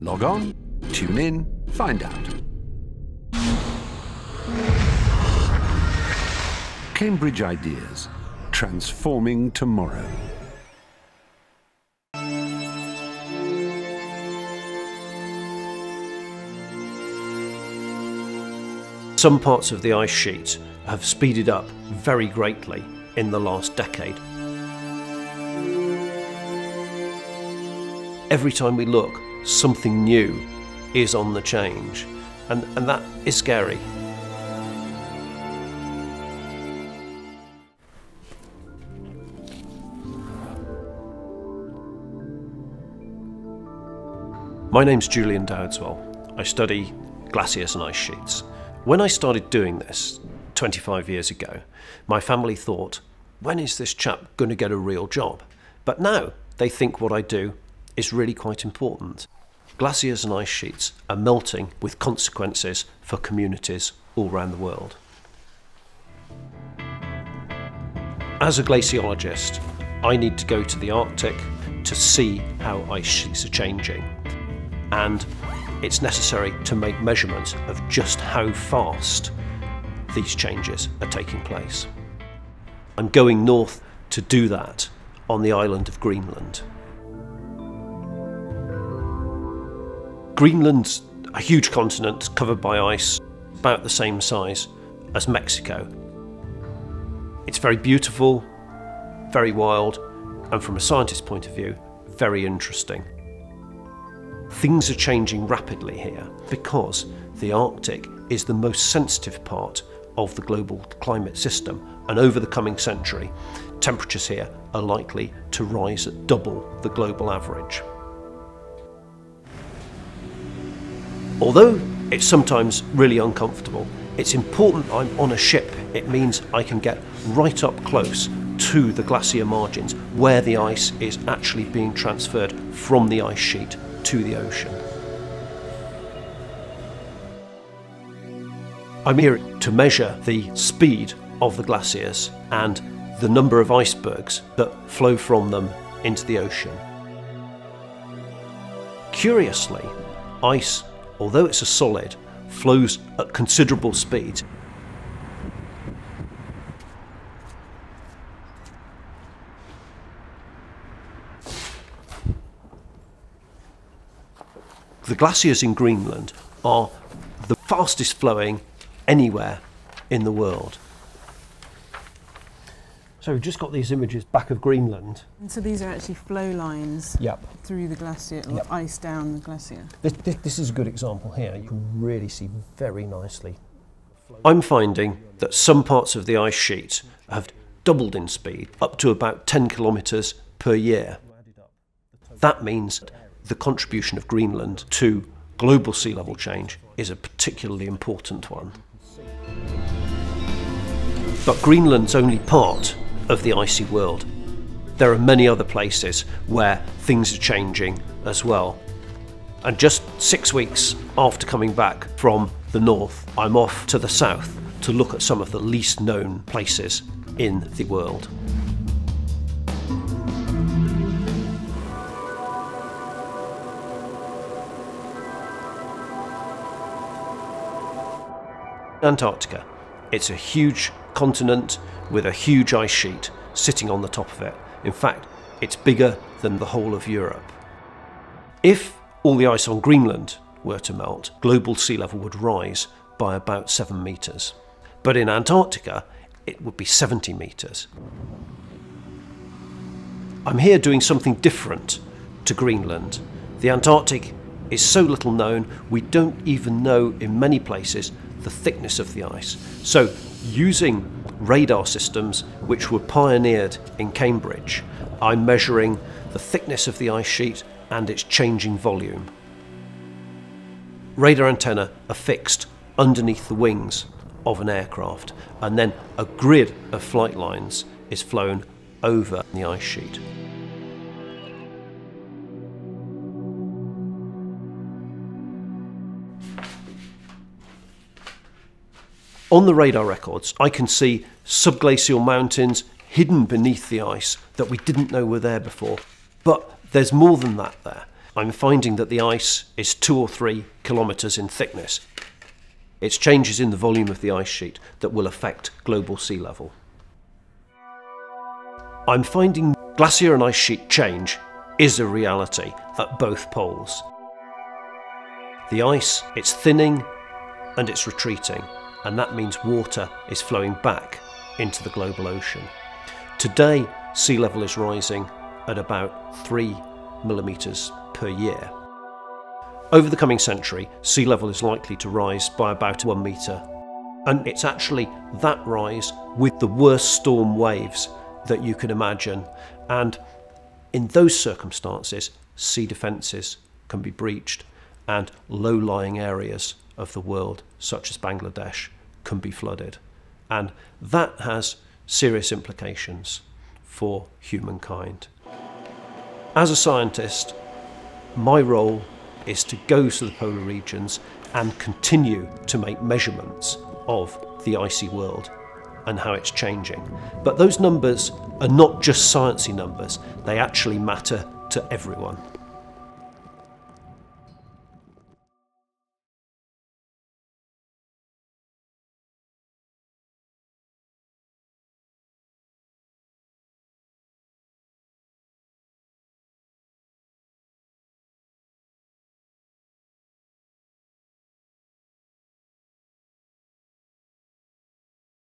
Log on, tune in, find out. Cambridge Ideas, transforming tomorrow. Some parts of the ice sheet have speeded up very greatly in the last decade. Every time we look, something new is on the change, and that is scary. My name's Julian Dowdswell. I study glaciers and ice sheets. When I started doing this 25 years ago, my family thought, when is this chap going to get a real job? But now they think what I do is really quite important. Glaciers and ice sheets are melting with consequences for communities all around the world. As a glaciologist, I need to go to the Arctic to see how ice sheets are changing. And it's necessary to make measurements of just how fast these changes are taking place. I'm going north to do that on the island of Greenland. Greenland's a huge continent covered by ice, about the same size as Mexico. It's very beautiful, very wild, and from a scientist's point of view, very interesting. Things are changing rapidly here because the Arctic is the most sensitive part of the global climate system, and over the coming century, temperatures here are likely to rise at double the global average. Although it's sometimes really uncomfortable, it's important I'm on a ship. It means I can get right up close to the glacier margins where the ice is actually being transferred from the ice sheet to the ocean. I'm here to measure the speed of the glaciers and the number of icebergs that flow from them into the ocean. Curiously, ice, although it's a solid, flows at considerable speed. The glaciers in Greenland are the fastest flowing anywhere in the world. So we've just got these images back of Greenland. And so these are actually flow lines through the glacier, or ice down the glacier. This is a good example here. You can really see very nicely. I'm finding that some parts of the ice sheet have doubled in speed, up to about 10 kilometres per year. That means the contribution of Greenland to global sea level change is a particularly important one. But Greenland's only part of the icy world. There are many other places where things are changing as well. And just 6 weeks after coming back from the north, I'm off to the south to look at some of the least known places in the world. Antarctica. It's a huge continent with a huge ice sheet sitting on the top of it. In fact, it's bigger than the whole of Europe. If all the ice on Greenland were to melt, global sea level would rise by about 7 metres. But in Antarctica, it would be 70 metres. I'm here doing something different to Greenland. The Antarctic is so little known, we don't even know in many places the thickness of the ice. So using radar systems which were pioneered in Cambridge, I'm measuring the thickness of the ice sheet and its changing volume. Radar antennae are fixed underneath the wings of an aircraft, and then a grid of flight lines is flown over the ice sheet. On the radar records, I can see subglacial mountains hidden beneath the ice that we didn't know were there before. But there's more than that there. I'm finding that the ice is 2 or 3 kilometres in thickness. It's changes in the volume of the ice sheet that will affect global sea level. I'm finding glacier and ice sheet change is a reality at both poles. The ice, it's thinning and it's retreating, and that means water is flowing back into the global ocean. Today, sea level is rising at about 3 millimetres per year. Over the coming century, sea level is likely to rise by about 1 metre, and it's actually that rise with the worst storm waves that you can imagine, and in those circumstances, sea defences can be breached and low-lying areas of the world, such as Bangladesh, can be flooded. And that has serious implications for humankind. As a scientist, my role is to go to the polar regions and continue to make measurements of the icy world and how it's changing. But those numbers are not just sciencey numbers, they actually matter to everyone.